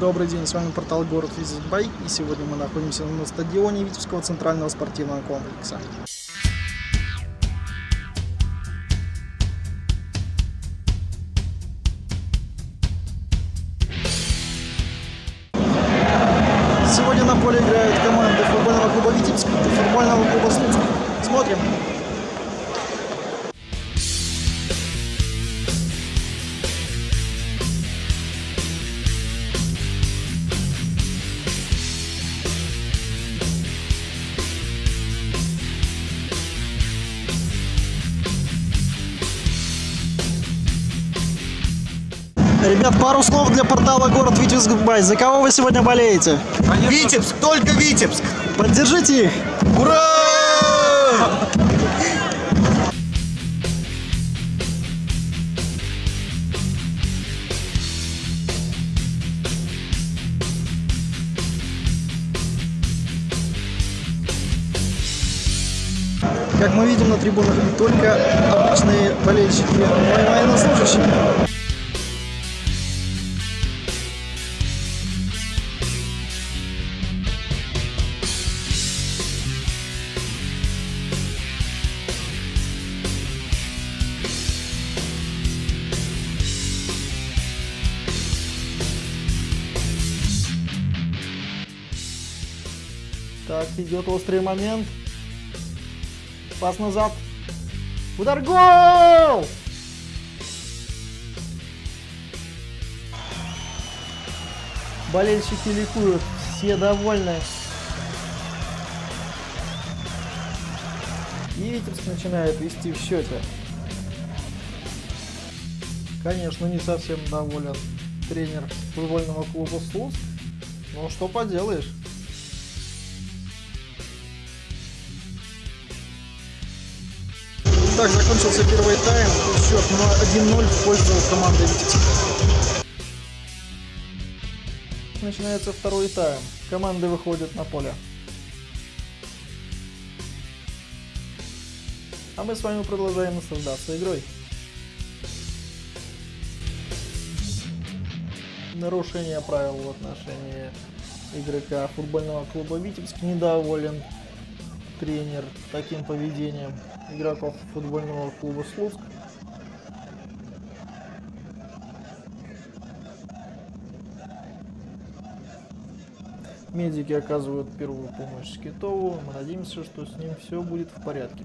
Добрый день, с вами портал Город Визитбай, и сегодня мы находимся на стадионе Витебского центрального спортивного комплекса. Сегодня на поле играют команды футбольного клуба Витебск и футбольного клуба Слуцк. Смотрим! Ребят, пару слов для портала Город Витебск.бай. За кого вы сегодня болеете? Конечно. Витебск, только Витебск! Поддержите их! Ура! Как мы видим, на трибунах не только обычные болельщики, но и военнослужащие. Так, идет острый момент. Пас назад. Удар, гол! Болельщики ликуют, все довольны. И Витебск начинает вести в счете. Конечно, не совсем доволен тренер футбольного клуба Слуцк. Но что поделаешь? Так, закончился первый тайм, счет 1-0 в пользу команды Витебска. Начинается второй тайм, команды выходят на поле. А мы с вами продолжаем наслаждаться игрой. Нарушение правил в отношении игрока футбольного клуба Витебск, недоволен тренер таким поведением игроков футбольного клуба Слуцк. Медики оказывают первую помощь Скитову. Мы надеемся, что с ним все будет в порядке.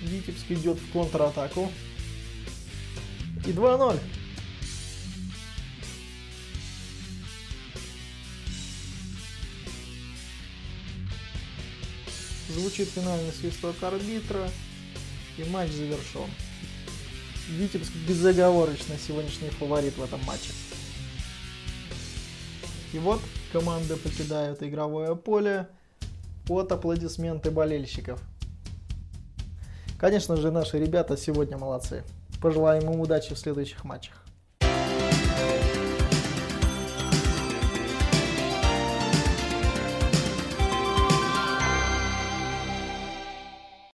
Витебск идет в контратаку. И 2-0. Звучит финальный свисток арбитра, и матч завершен. Витебск безоговорочно сегодняшний фаворит в этом матче. И вот команды покидают игровое поле под аплодисменты болельщиков. Конечно же, наши ребята сегодня молодцы. Пожелаем им удачи в следующих матчах.